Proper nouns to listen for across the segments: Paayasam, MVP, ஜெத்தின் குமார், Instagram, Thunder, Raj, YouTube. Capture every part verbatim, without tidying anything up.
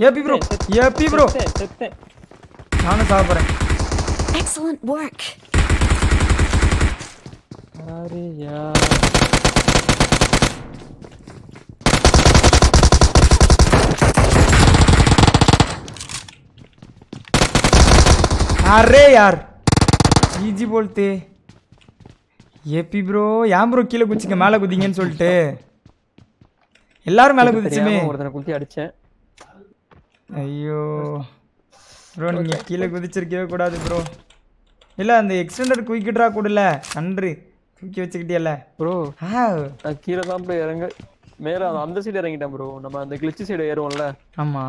ये भी ब्रो, ये भी ब्रो, खाना साफ करें। Excellent work. अरे यार अरे यार इजी बोलते ये पी ब्रो यार ब्रो கீழ குதிங்க மேல குதிங்கன்னு சொல்லிட்டு எல்லாரும் மேல குதிச்சுமே ஒருத்தன் குத்தி அடிச்சேன் ஐயோ bro நீ கீழ குதிச்சிருக்கவே கூடாது bro இல்ல அந்த எக்ஸ்டெண்டர் குயிக் ட்ரா கூடல நன்றி தூக்கி வச்சிட்டீல bro ஆ கீழ தான் bro இறங்க மேல அந்த சைடு இறங்கிட்டேன் bro நம்ம அந்த glitch சைடு ஏறுவோம்ல ஆமா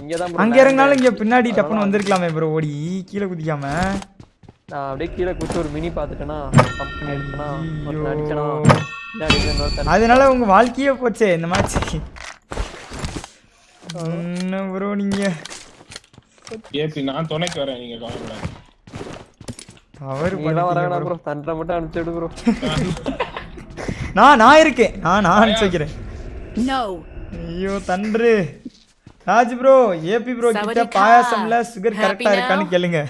அங்க தான் அங்க இறங்கனால இங்க பின்னாடி டப்புன்னு வந்திருக்கலாமே bro ஓடி கீழ குதிக்காம நான் அப்படியே கீழ குச்சி ஒரு மினி பாத்துட்டேனா கம்பெனி எடுத்தனா ஒரு அடிச்சனா அதனால உங்க வாழ்க்கையே போச்சே இந்த மேட்ச்க்கு என்ன bro நீங்க ஏபி நான் துணைக்கு வரேன் நீங்க கவலைப்படாதீங்க அவர் பட வரங்கடா bro தண்டர மட்டும் அனுப்பிடு bro நான் நான் இருக்கேன் நான் நான் அனுப்பிக்கிறேன் நோ ஐயோ தண்டரு ராஜ் bro ஏபி bro கிட்ட பாயாசம்ல சுகர் கரெக்ட்டா இருக்கான்னு கேளுங்க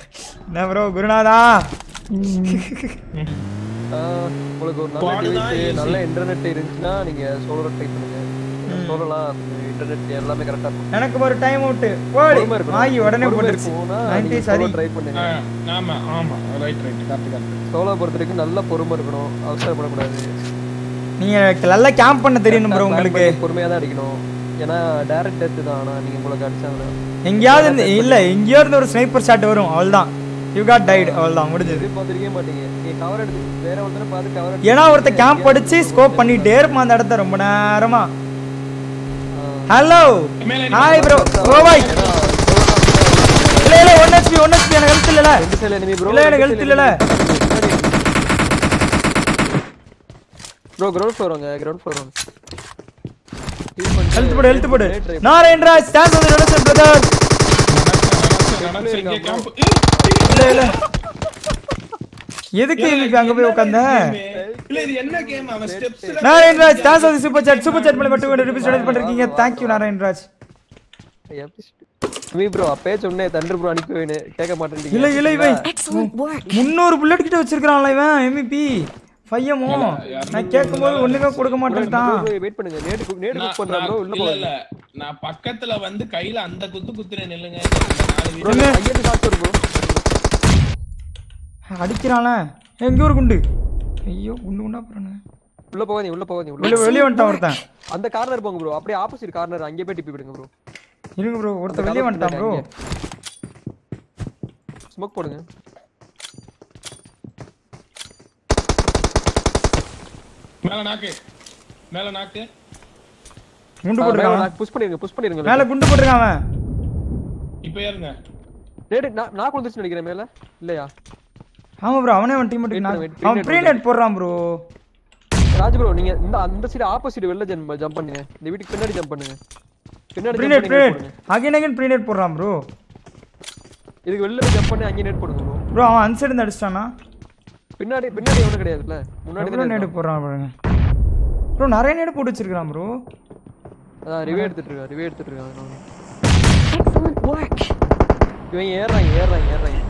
என்ன bro குருநாதா உங்களுக்கு ஒரு நல்ல டிவைஸ் நல்ல இன்டர்நெட் இருந்துனா நீங்க சோலார் ட்ரை பண்ணுங்க சோலார் இன்டர்நெட் எல்லாமே கரெக்ட்டா இருக்கு எனக்கு ஒரு டைம் அவுட் ஓடி வாங்கி உடனே போட்டுச்சு நைன்டி சரி ட்ரை பண்ணுங்க ஆமா ஆமா right right correct correct solar பொறுத்துக்கு நல்ல பொறுமை இருக்கணும் அவசரப்பட கூடாது நீங்க நல்லா கேம்ப் பண்ண தெரியணும் bro உங்களுக்கு பொறுமையா தான் அடிக்கணும் ஏனா டைரக்ட் டெத் தானா நீங்க உங்களுக்கு அடிச்சாங்க எங்கயாவது இல்ல எங்கயோ இருந்து ஒரு ஸ்னைப்பர் ஷாட் வரும் அவ்வளவுதான் you got died அவ்வளவுதான் முடிஞ்சது பாத்துக்கவே மாட்டீங்க நீ கவர் எடுத்து வேற ஒருத்தர பாத்து கவர் எடுத்து ஏனா ஒருத்த கேம்ப் அடிச்சி ஸ்கோப் பண்ணிட்டே இருப்பான் அந்த இடத்துல ரொம்ப நேரமா hello hi bro bro bhai இல்ல இல்ல one H P one H P انا health இல்லல ரெண்டு சைல எனிமி bro இல்ல எனக்கு ஹெல்த் இல்லல bro ground floor வாங்க ground floor வாங்க ஹெல்த் போடு ஹெல்த் போடு நாரேந்திரா ஸ்டாண்ட் வந்து நடந்து பிரதர் நடந்து செஞ்ச கேம்ப் இல்ல இல்ல எதுக்கு நீங்க அங்க போய் உட்கார்ந்த இல்ல இது என்ன கேம் அவ ஸ்டெப்ஸ்ல நாரேந்திரா ஸ்டாண்ட் வந்து சூப்பர் சாட் சூப்பர் சாட் பண்ணி two hundred rupees டொனேட் பண்ணிருக்கீங்க थैंक यू நாரேந்திரா ஐயா மீ bro அப்பே சொன்னே தண்டர் bro அனுப்பி வைனே கேட்க மாட்டேன்டீங்க இல்ல இல்ல இவன் three hundred புல்லட் கிட்ட வச்சிருக்கான்ல இவன் M V P five M O நான் கேக்கும்போது ஒண்ணுமே கொடுக்க மாட்டேன்டான் வெயிட் பண்ணுங்க நேட் நேட் குக் பண்ற bro உள்ள போ இல்ல நான் பக்கத்துல வந்து கையில அந்த குத்து குத்துறேன் நில்லுங்க bro ஐயத்து ஷாட் bro அடிக்குறானே எங்க ஒரு குண்டு ஐயோ குண்டு குண்டா போறானே உள்ள போகாதீங்க உள்ள போகாதீங்க உள்ள வெளிய வந்துட்டான் ஒருத்தன் அந்த கார்னர் போங்க bro அப்படியே ஆப்போசிட் கார்னர் அங்கே போய் டிப்பி விடுங்க bro இருங்க bro ஒருத்தன் வெளிய வந்துட்டான் bro ஸ்மோக் போடுங்க மேல நாக்கு மேல நாக்கு குண்டு போடுறான் நாக்கு புஷ் பண்ணிருங்க புஷ் பண்ணிருங்க மேல குண்டு போடுறான் அவன் இப்போ ஏறுங்க டேய் நாக்கு வந்துச்சு நினைக்கிறேன் மேல இல்லையா ஆமா bro அவனே அவன் டீம்மேட் நாக்கு அவன் ப்ரீ நெட் போடுறான் bro ராஜ் bro நீங்க இந்த அந்த சைடு ஆப்போசிட் வெல்ல ஜம்ப் பண்ணுங்க இந்த வீட்டுக்கு பின்னாடி ஜம்ப் பண்ணுங்க பின்னாடி pre nade again again pre nade போடுறான் bro இதுக்கு வெல்ல ஜம்ப் பண்ணி அங்க நெட் போடுங்க bro bro அவன் அன்சைடு இருந்து அடிச்சானா பின்னாடி பின்னாடி எவனும் கிடையாதுல முன்னாடி தான் நேடு போறான் பாருங்க bro நிறைய நேடு போட்டு வச்சிருக்கான் bro அத ரிவே எடுத்துட்டு இருக்கான் ரிவே எடுத்துட்டு இருக்கான் எக்ஸலென்ட் வர்க் இவன் ஏறான் ஏறான் ஏறான்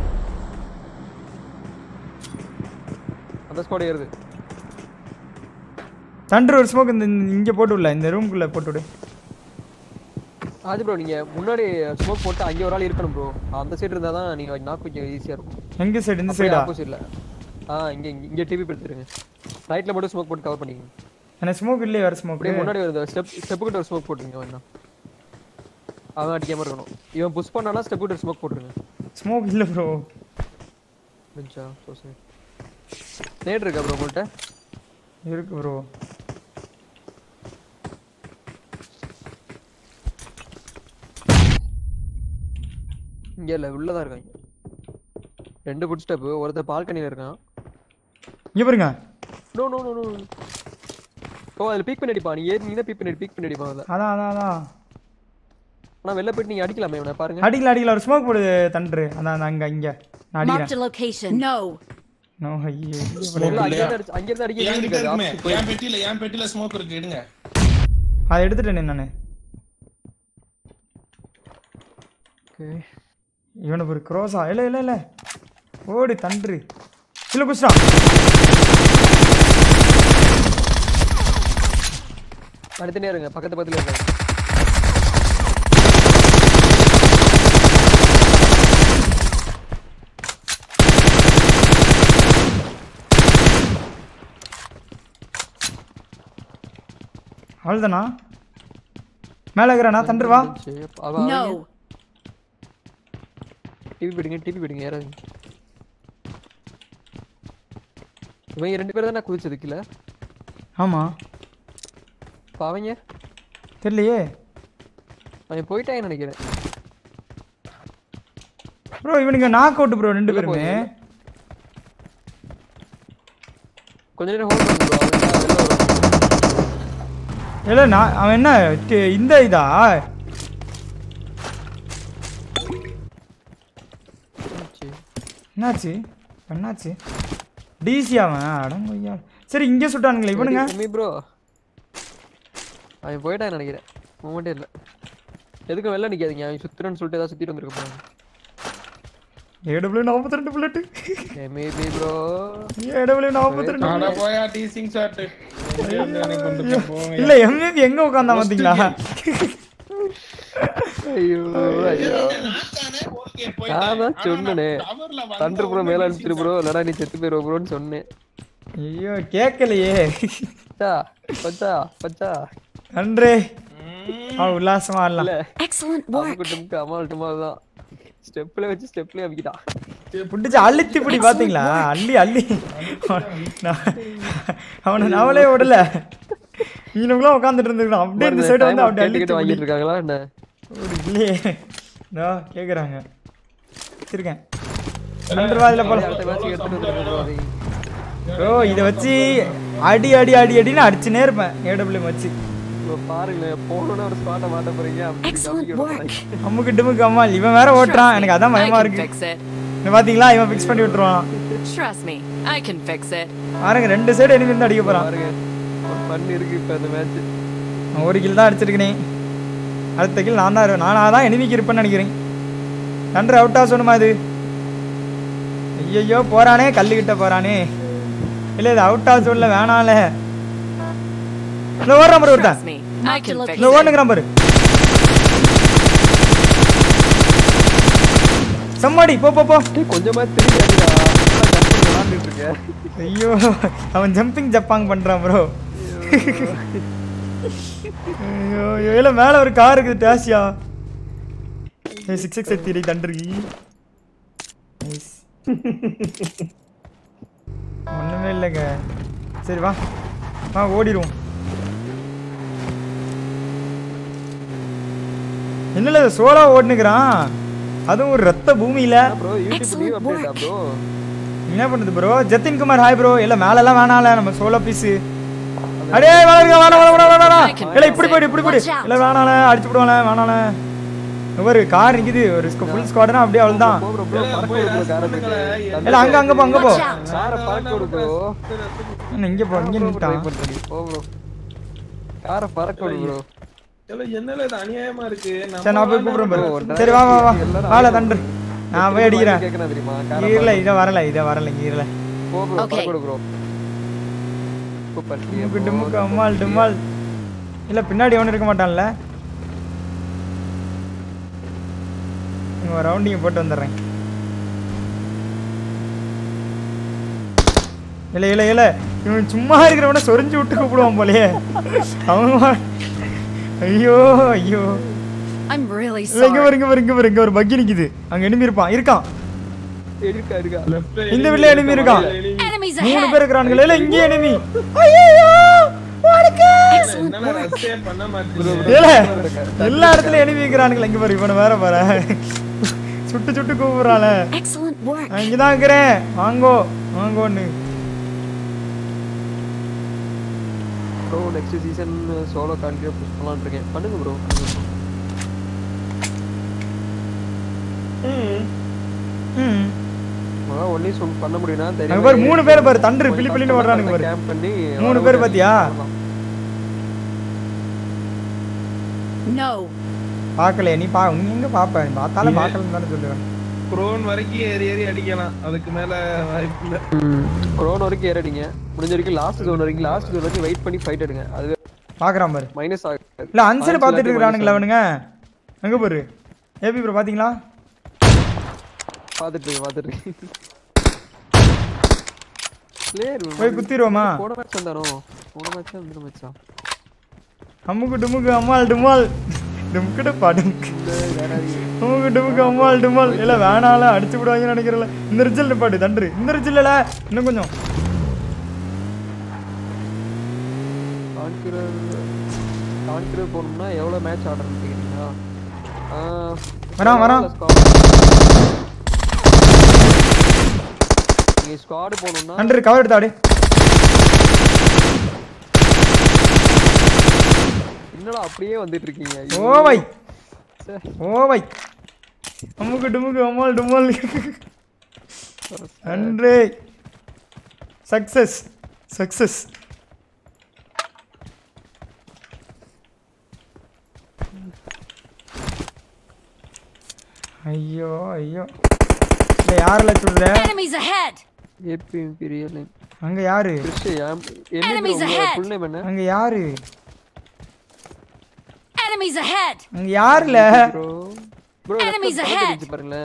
அந்த ஸ்குவாட் ஏறுது தண்டர் ஒரு ஸ்மோக் இங்க போட்டுடல இந்த ரூமுக்குள்ள போட்டுடு ஆதி bro நீங்க முன்னாடி ஸ்மோக் போட்டு அங்க ஒரு ஆள் இருக்கணும் bro அந்த சைடு இருந்தா தான் நீங்க நாக் கொஞ்சம் ஈஸியா இருக்கும் எங்க சைடு இந்த சைடா ஆப்போசிட் இல்ல ஆ இங்க இங்க டிவி பிடிச்சிருங்க ரைட்ல மட்டும் ஸ்மோக் போட்டு கவர் பண்ணிங்க انا ஸ்மோக் இல்ல வேற ஸ்மோக் அப்படியே முன்னாடி வருது ஸ்டெப் ஸ்டெப் கிட்ட ஒரு ஸ்மோக் போடுங்க வேணா அவன் அடிக்காம இருக்கணும் இவன் புஷ் பண்ணானா ஸ்டெப் கிட்ட ஸ்மோக் போடுங்க ஸ்மோக் இல்ல bro வெஞ்சா சோசே நேட் இருக்கா bro உங்கள்ட்ட இருக்கு bro இங்க லெவல்ல தான் இருக்காங்க ரெண்டு புட் ஸ்டெப் ஒருத்த பால்கனில இருக்கான் இங்க பாருங்க நோ நோ நோ கோ அத பீக் பண்ணடி பா நீ ஏறி நீங்க பீக் பண்ணடி பீக் பண்ணடி பா அத அத அத நான் வெல்ல போய் நீ அடிக்கலாமே இவனை பாருங்க அடிக்கலாம் அடிக்கலாம் ஒரு ஸ்மோக் போடு தண்டர் அத அங்க இங்க நான் அடிக்கிறேன் நோ நோ ஐயோ அங்க இருந்து அடிக்கிறேன் ஏன் பெட்டில ஏன் பெட்டில ஸ்மோக் இருக்கு எடுங்க அத எடுத்துட்டேனே நானே ஓகே இவனுக்கு ஒரு க்ரோஸா இல்ல இல்ல இல்ல ஓடி தண்டர் இல்ல குஷ்ரா படுத்துட்டே இருங்க பக்கத்து பக்கத்துல இருங்க அழுதனா மேல இருக்கறனா தண்டர் வா no TV bidding TV bidding यार இவங்க ரெண்டு பேரும் தான குதிச்சதுக்குல ஆமா பாவங்க தெரியலையே நான் போய்ட்டேன்னு நினைக்கிறேன் bro இவனுக்கு நாக் அவுட் bro ரெண்டு பேருமே கொஞ்ச நேரம் ஹோல்ட் பண்ணு bro இல்ல நான் அவன் என்ன இந்த இதா என்னாச்சு என்னாச்சு டிசி அவன் அடங்கய்யா சரி இங்க சுட்டானுங்களே இவனுங்க மீ bro நான் போய்ட்டேன் நினைக்கிறேன் மூமென்ட் இல்ல எதுக்கு வெல்ல நிக்காதீங்க அவன் சுத்துறன்னு சொல்லிட்டு ஏதா சுத்திட்டு வந்திருக்க போறான் A W forty-two புல்லட் மீ bro A W forty-two நான் போய் டீசிங் ஷாட் இல்ல எம்ஏபி எங்க உட்கார்ந்தா பாத்தீங்களா ஐயோ ஐயோ ஆமா சொன்னனே தண்டர் ப்ரோ மேல அடிச்சிரு ப்ரோ இல்லடா நீ செத்து போயிரோ ப்ரோன்னு சொன்னே ஐயோ கேக்கலையே பச்சா பச்சா பச்சா தண்டரே ஆ உல்லாசமா இல்ல எக்ஸலென்ட் வர்க் குட்டும் கமால் டுமாலா ஸ்டெப்ல வெச்சு ஸ்டெப்ல அவிக்கிட்டா புடிச்சு அழுத்தி புடி பாத்தீங்களா அள்ளி அள்ளி அவன நாவலே ஓடல நீனும்ல உட்கார்ந்துட்டு இருந்தீங்க அப்படியே இந்த சைடு வந்து அப்படியே அள்ளிட்டு வாங்கிட்டு இருக்காங்களா என்ன இல்லையே நோ கேக்குறாங்க இருக்கேன் ரெண்டு வாதில போலாம் bro இத வச்சி அடி அடி அடி அடினா அடிச்சனே இருப்பேன் A W வச்சி bro பாருங்க போனோட ஒரு ஸ்பாட்ட மாட்ட போறீங்க அப்படி நமக்கு டிமு கமால் இவன் வேற ஓட்றான் எனக்கு அதான் பயமா இருக்கு நீ பாத்தீங்களா இவன் ஃபிக்ஸ் பண்ணி விட்டுறான் trust me I can fix it பாருங்க ரெண்டு சைடு எனிமி வந்து அடிக்க போறான் பாருங்க ஒரு பண்ணி இருக்கு இப்ப அந்த மேட்ச் நான் ஒரு கில் தான் அடிச்சிருக்கனே அடுத்த கில் நான் தான் நானா தான் எனிமிக்கு இருப்பேன்னு நினைக்கிறேன் தண்டர் அவுட்டா சொன்னமா இது ஐயோ போறானே கல்லு கிட்ட போறானே இல்ல இது அவுட்டா சொல்ல வேணால லோவர் நம்பர் வரதா லோவர் நம்பர் சம்மாடி போ போ போ கொஞ்சமா திரும்பி அடிடா ஜம்ப் பண்ணிட்டு இருக்க ஐயோ அவன் ஜம்பிங் ஜப்பாங் பண்றான் bro ஐயோ ஏல மேல ஒரு கார் இருக்குது டாசியா ये सिक्स सिक्स तेरी दंडर की नाइस मुन्ने में लगा सर वाह हां ஓடிரும் என்னல சோலா ஓடுனேகறான் அது ஒரு ரத்த பூமியில bro youtube new update bro என்ன பண்ணுது bro ஜெத்தின் குமார் ஹாய் bro இல்ல மேல எல்லாம் வேணால நம்ம சோலா பீஸ் அடே வாடா வாடா வாடா வாடா இல்ல இப்படி போடு இப்படி போடு இல்ல வேணால அடிச்சு போடுவானே வேணால ஒரு கார் நிக்குது ஒரு ஃபுல் ஸ்குவாட்னா அப்படியே அவ்ளோதான் இல்ல அங்க அங்க போ அங்க போ கார பறக்க விடு bro நான் இங்க போ இங்க நிட்டான் போ bro கார பறக்க விடு bro ஏல என்னல இது அநியாயமா இருக்கு நான் போய் கூப்றேன் bro சரி வா வா வா வாள தண்டர் நான் போய் அடிக்குறேன் கேக்குறேன் தெரியுமா இல்ல இத வரல இத வரல இல்ல போ bro பறக்க விடு bro போ பட்டி பிடுமு கமால் டமால் இல்ல பின்னாடி அவன் இருக்க மாட்டான்ல ஒரு ரவுண்டிங் போட்டு வந்தறேன் இல்ல இல்ல இல்ல இவன் சும்மா இருக்கறவன சொரிஞ்சு விட்டு கூப்புடுவான் போலயே அவன் ஐயோ ஐயோ I'm really sorry இங்க வரங்க வரங்க வரங்க ஒரு பக்கி நிக்குது அங்க எனிமி இருப்பான் இருக்கான் இருக்கா இருக்கா இந்த வில்ல எனிமி இருக்கான் மூணு பேர் இருக்கானுங்க இல்ல இங்க எனிமி ஐயோ ஓடுங்க என்ன ரஸ்ஸே பண்ண மாட்டீங்க எல்லா இடத்துல எனிமி இருக்கானுங்க இங்க பாரு இவன வேற பாரு சுட்டு சுட்டு கூவுறானே எக்ஸலென்ட் வர்க் நான் இங்க தான் இருக்கேன் வாங்கோ வாங்கோன்னு bro next season solo கான்கிரே push பண்ணலாம் இருக்கேன் பண்ணுங்க bro ம் ம் நான் ஒண்ணே சொல் பண்ண முடியனா தெரியும் பாரு மூணு பேர் பாரு தண்டர் பிலி பிலின்னு ஓடுறானுங்க பாரு கேம் பண்ணி மூணு பேர் பாத்தியா no பார்க்கல நீ பா நீங்க பாப்ப பார்த்தால பார்க்கலன்னு தான் சொல்றேன் க்ரோன் வரைக்கும் ஏறி ஏறி அடிக்கலாம் அதுக்கு மேல வாய்ப்பு இல்ல க்ரோன் வரைக்கும் ஏறி அடிங்க முடிஞ்ச வரைக்கும் லாஸ்ட் ஜோன் வரைக்கும் லாஸ்ட் ஜோன் வரைக்கும் வெயிட் பண்ணி ஃபைட் எடுங்க அது பாக்குறான் பாரு மைனஸ் ஆகுது இல்ல அன்சர் பாத்துட்டு இருக்கானுங்க அவனுங்க அங்க பாரு ஏபி ப்ரோ பாத்தீங்களா பாத்துட்டு இருக்கு பாத்துட்டு இருக்கு प्लेयर कोई कुत्तीरोमा कोण मैच चंदनो कोण मैच अंदर मचा हमको डुमुग अमल डुमल डुमकड पाडुम हमको डुमुग अमल डुमल இல்ல வேணால அடிச்சு விடுவாங்கன்னு நினைக்கிறல இந்த ரிஜில் நிப்பாடு தண்டர் இந்த ரிஜில்ல இன்னும் கொஞ்சம் கான்கிர கான்கிர போணும்னா எவ்வளவு மேட்ச் ஆர்டர் பண்ணிட்டீங்களா வரா வரா ये स्क्वाड போணும்னா அண்டர் கவர் எடுத்து ஆடு என்னடா அப்படியே வந்துட்டு இருக்கீங்க ஓ பை ஓ பை அம்முக்கு டுமுக்கு அம்மால் டுமால் அண்டர் சக்சஸ் சக்சஸ் ஐயோ ஐயோ ये யாரல சொல்றே எனிமீஸ் அஹெட் ஏபி இம்பீரியல் அங்க யாரு எனிமீஸ் அஹெட் புல்லே பண்ண அங்க யாரு எனிமீஸ் அஹெட் அங்க யாருல bro எனிமீஸ் அஹெட் பாருங்க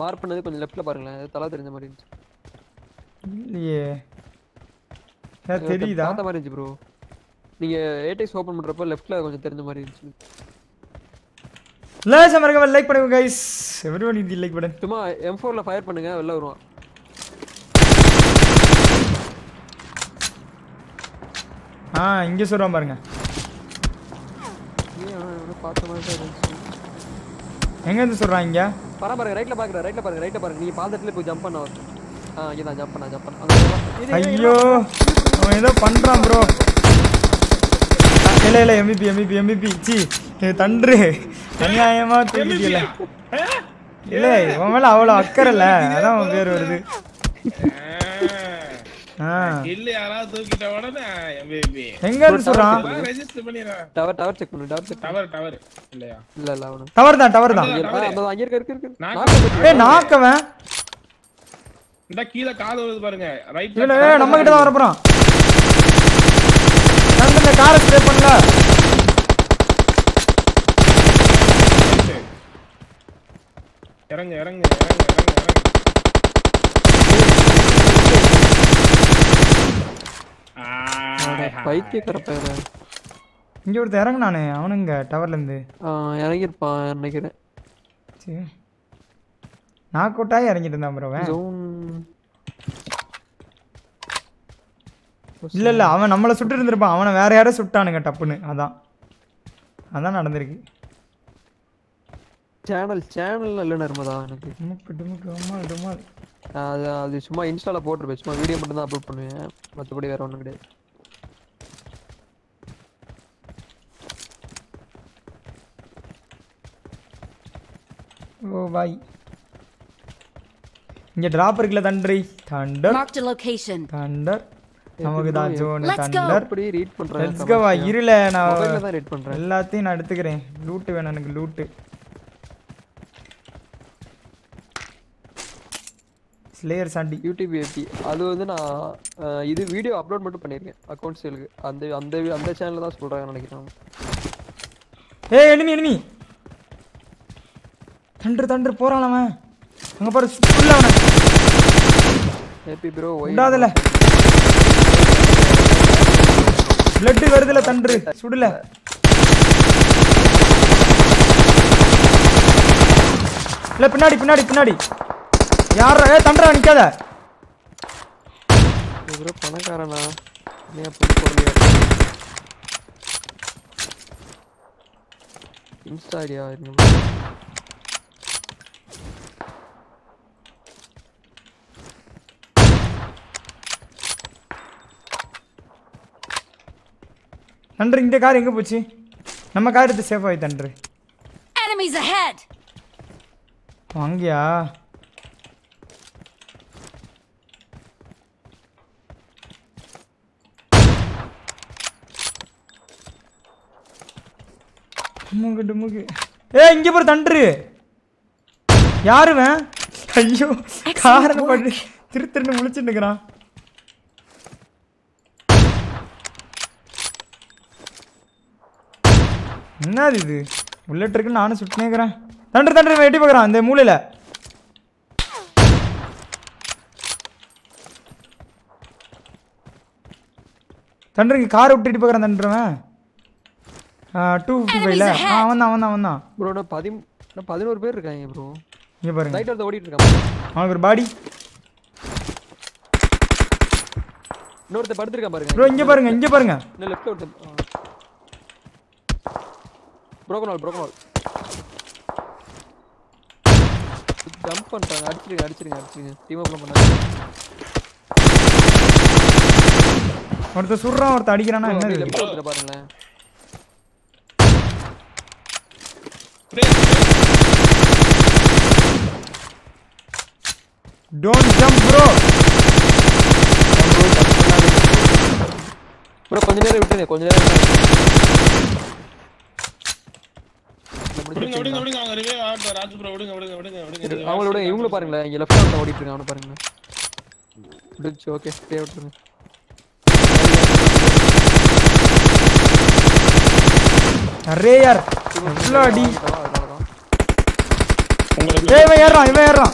மார்க் பண்ணது கொஞ்சம் லெஃப்ட்ல பாருங்க தல தெரிஞ்ச மாதிரி இருந்து இல்லையே சே தெரியுதா தல மாதிரி இருந்து bro நீங்க ஏடிஸ் ஓபன் பண்றப்ப லெஃப்ட்ல கொஞ்சம் தெரிஞ்ச மாதிரி இருந்து லைஸ் அமர்கவ லைக் பண்ணுங்க guys everyone in the like button சும்மா M four ல ஃபயர் பண்ணுங்க வெல்ல வருவான் ஆ இங்க சொல்றான் பாருங்க நீ அவன பார்த்த மாதிரி இருந்துச்சு எங்க இருந்து சொல்றாங்க பாரு பாருங்க ரைட்ல பாக்குற ரைட்ல பாருங்க ரைட்ல பாருங்க நீ பாத்தட்ல போய் ஜம்ப் பண்ண வரணும் ஆ இங்க நான் ஜம்ப் பண்ண ஜம்ப் பண்ண ஐயோ அவன் ஏதோ பண்றான் bro ले ले एमवीपी एमवीपी एमवीपी जी தண்டர் தனியாயமா தூக்கிட்டீல இல்ல அவமேல அவளோ அக்கறல அதான் அவ பேர் வருது இல்ல யாரா தூக்கிட்ட உடனே எம்விபி எங்க இருந்து சொல்றான் ரெஜிஸ்டர் பண்ணிரா டவர் டவர் செக் பண்ணு டவர் செக் டவர் டவர் இல்லையா இல்ல இல்ல அவன டவர் தான் டவர் தான் அங்க இருக்க இருக்க இருக்க ஏ நாக்கவன் இந்த கீழ கால் வருது பாருங்க ரைட் இல்ல நம்ம கிட்ட தான் வரப்றான் தண்டர் காரை ஸ்ப்ரே பண்ணல இறங்கு இறங்கு இறங்கு இறங்கு ஆ பைக்கே கரப்பற இங்க ஒரு இறங்குனானே அவனுங்க டவர்ல இருந்து இறங்கி இருப்பான் நினைக்கிறேன் சரி நான் கூட்டாய் இறங்கிட்டேன் தான் ப்ரோவே இல்ல இல்ல அவன் நம்மள சுட்டு இருந்திருப்பான் அவன வேற யாரோ சுட்டானுங்க டப்புன்னு அதான் அதான் நடந்துருக்கு சேனல் சேனல்ல இல்ல நர்மதா எனக்கு முக்கடுமுக்கமா டமால் அது அது சும்மா இன்ஸ்டால போட்றேன் சும்மா வீடியோ மட்டும் தான் அப்லோட் பண்ணுவேன் மத்தபடி வேற ஒண்ணும் கிடையாது ஓ பை இங்க டிராப் இருக்குல Thunder Thunder mark the location Thunder நமக்கு தான் ஜோன் தண்டர் அப்படி ரீட் பண்றேன் லெட்ஸ் கோ இருல நான் மொபைல்ல தான் ரீட் பண்றேன் எல்லாத்தையும் நான் எடுத்துக்கிறேன் லூட் வேணும் எனக்கு loot layer Chandy YouTube AB அது வந்து நான் இது வீடியோ அப்லோட் மட்டும் பண்ணிருக்கேன் அக்கவுண்ட் சேலுக்கு அந்த அந்த அந்த சேனல்ல தான் சொல்றாங்க நினைக்கிறேன் ஏய் எனிமி எனிமி தண்டர் தண்டர் போறான் அவன் அங்க பாரு ஃபுல்லா அவன ஏபி bro ஓடாதல ப்ளட் வருதுல தண்டர் சுடுல இல்ல பின்னாடி பின்னாடி பின்னாடி यार ए तंडरा निकाल ये ब्रो पणकारना मैं पुश कर लिया इंस्टा आईडिया है तंडर इंदे कार எங்க போச்சு நம்ம கார் இது சேஃப் ஆயிட்ட தண்டர் enemies ahead வாங்கயா मुंगे डुमुगे ஏய் இங்க பாரு தண்டர் யாருவன் ஐயோ காரண படு திரு திருன்னு முழிச்சிட்டு இருக்கறான் என்னது இது புல்லட் இருக்கு நானு சுட்டுனே இருக்கறேன் தண்டர் தண்டர் வெட்டி பார்க்கறான் அந்த மூலையில தண்டருக்கு கார் விட்டுட்டி பார்க்கறான் தண்டறவன் two fifty-five ல அவன் அவன் அவன் தான் bro நான் eleven பேர் இருக்காங்க bro இங்க பாருங்க ரைட் வரது ஓடிட்டு இருக்கான் அவனுக்கு ஒரு பாடி இன்னொருத்த படுத்து இருக்கான் பாருங்க bro இங்க பாருங்க இங்க பாருங்க இந்த லெஃப்ட் ஓடு broken all broken all jump பண்றாங்க அடிச்சிடுங்க அடிச்சிடுங்க அடிச்சிடுங்க டீம் அப்ல பண்ணாங்க ஒருத்த சுர்றான் ஒருத்த அடிக்குறானா என்ன இது பாத்துற பாருங்க டோன்ட் ஜம்ப் bro bro கொஞ்ச நேர விட்டுங்க கொஞ்ச நேர விடுங்க விடுங்க விடுங்க அவங்க ரிவே ஆட் ராஜு bro விடுங்க விடுங்க விடுங்க விடுங்க அவங்களோட இவங்கள பாருங்க இங்க லெஃப்ட் ஹாண்ட்ல ஓடிட்டு இருக்கான் அவன பாருங்க ப்ரிட்ஜ் ஓகே ஸ்டே விட்டுங்க अरे यार ब्लडी ए मैं यार रहा मैं यार रहा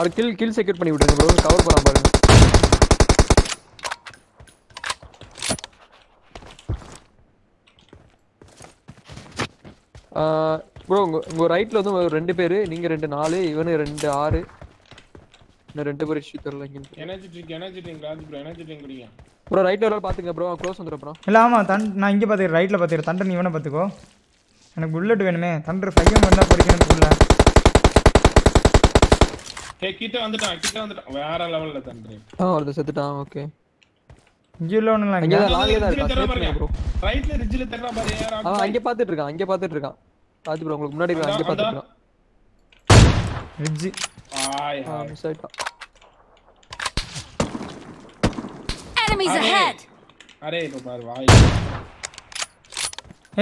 और किल किल सेक्रेट பண்ணி விடுங்க bro கவர் பண்ண பாருங்க ஆ bro உங்க ரைட்ல வந்து ரெண்டு பேர் நீங்க ரெண்டு நாலு இவனே ரெண்டு ஆறு இன்ன ரெண்டு பேர் ஷூட் பண்ணலாம் energy drink energy drink Raj bro energy drink குடிங்க bro right level பாத்துங்க bro க்ளோஸ் வந்துற bro இல்ல ஆமா நான் இங்க பாத்து ரைட்ல பாத்து தண்டர் நீ வேணா பாத்துக்கோ எனக்கு புல்லட் வேணுமே தண்டர் ஃபையம் வந்தா படிக்கணும் புல்ல டேய் கிட்ட வந்துட்டான் கிட்ட வந்துட்டான் வேற லெவல்ல தண்டர் ஆ வரது செத்துட்டான் ஓகே இங்கல ஒண்ணலாம் இங்க லாகியதா இருக்கு ரைட்ல ரிட்ஜ்ல தெறா பாரு ஆ அங்க பாத்துட்டு இருக்கான் அங்க பாத்துட்டு இருக்கான் ராஜ் bro உங்களுக்கு முன்னாடி அங்க பாத்துட்டு இருக்கான் ridge hi hi set enemies ahead अरे इधर बार भाई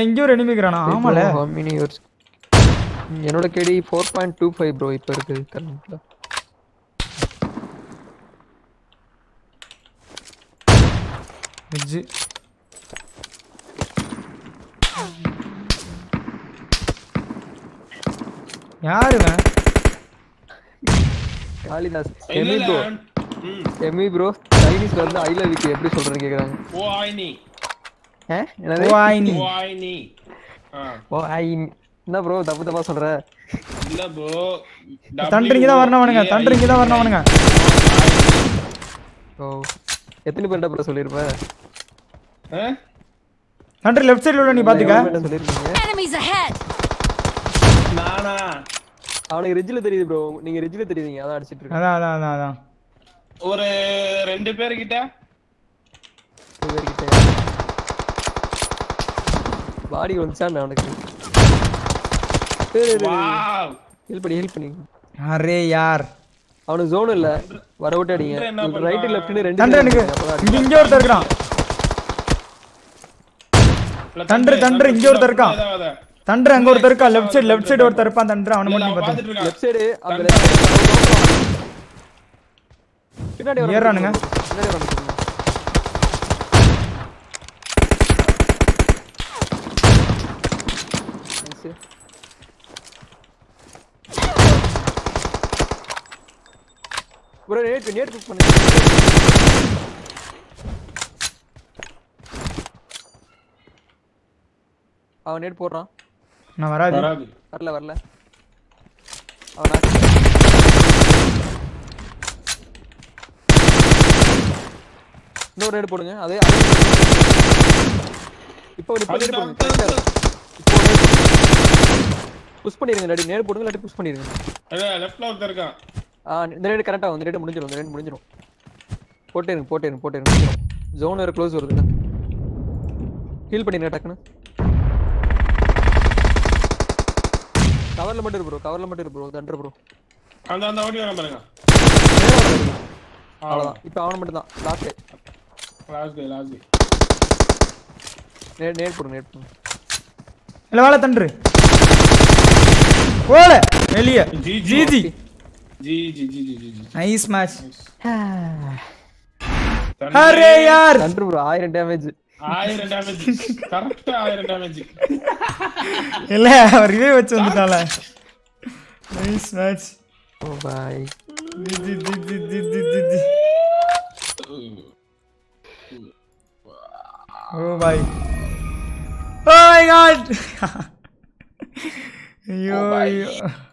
எங்க ஒரு எனிமி கிரானா ஆமால மினி யூஸ் என்னோட கேடி four point two five bro இப்ப இருக்கு கரெக்ட்டா மிஜி யாருங்க காளிதாஸ் எமி bro எமி bro ஐனிஸ் வந்து ஐ லவ் யூ எப்படி சொல்றேன்னு கேக்குறாங்க ஓ ஐனி ஹே என்னது ஓ ஐனி ஓ ஐனி ஆ ஓ ஐனி என்ன bro தப்பு தப்பா சொல்ற இல்ல bro தண்டரிங்க தான் வரணும்னுங்க தண்டரிங்க தான் வரணும்னுங்க ஓ எத்தனை பேர்டா bro சொல்லிருப்ப ஹே தண்டர் லெஃப்ட் சைடுல நீ பாத்துக்க சொல்லிருக்கீங்க enemies ahead நானா அவனுக்கு ரிட்ஜ்ல தெரியுது bro நீங்க ரிட்ஜ்ல தெரியுங்க அத அடிச்சிட்டு இருக்க அத அத அத ஒரு ரெண்டு பேர் கிட்ட பேர் கிட்ட பாடி வந்துச்சானே அவனுக்கு வாவ் ஹெல்ப் பண்ணி ஹெல்ப் பண்ணி அரே யார் அவனு ஜோன் இல்ல வரவுட்ட அடிங்க ரைட் லெஃப்ட்ல ரெண்டு தண்டர் எனக்கு இங்க ஒருத்தர் இருக்கான் தண்டர் தண்டர் இங்க ஒருத்தர் இருக்கான் தண்டர் அங்க ஒருத்தர் இருக்கான் லெஃப்ட் சைடு லெஃப்ட் சைடு ஒருத்தர் இருப்பான் தண்டர் அவன மட்டும் பாத்து லெஃப்ட் சைடு அந்த பின்னாடி வரானுங்க பின்னாடி வரானுங்க bro நேட் நேட் புக் பண்ணுங்க அவன் நேட் போறான் நான் வராது வரல வரல அவன் நோ ரெட் போடுங்க அதே இப்போ ஒரு பிளேட் போடுங்க புஷ் பண்ணிருங்க ரெடி நேர் போடுங்க இல்ல புஷ் பண்ணிருங்க அட லெஃப்ட்ல வந்து இருக்கான் ஆ இந்த ரெட் கரெக்ட்டா வந்து ரெட் முடிஞ்சிரும் இந்த ரெட் முடிஞ்சிரும் போட்டேருங்க போட்டேருங்க போட்டேருங்க ஜோன் வேற க்ளோஸ் வருதுடா ஹீல் பண்ணிருங்க டக்குனு கவர்ல மட்டும் இரு bro கவர்ல மட்டும் இரு bro தண்டர் bro அந்த அந்த ஓடி வர பாருங்க அவ்வளவுதான் இப்போ அவன் மட்டும் தான் லாஸ்ட் लास्ट गए लास्ट गए नेट नेट पर नेट पर ले वाला थंडर गोल ले लिया। जी जी जी जी जी जी जी नाइस मैच। अरे यार thunder bro one thousand damage one thousand damage கரெக்ட்டா one thousand डैमेज இல்ல ரிவைவ் வச்சு வந்துட்டால। Nice match. ओ भाई जी जी जी जी जी जी ओ भाई oh my God. Yo yo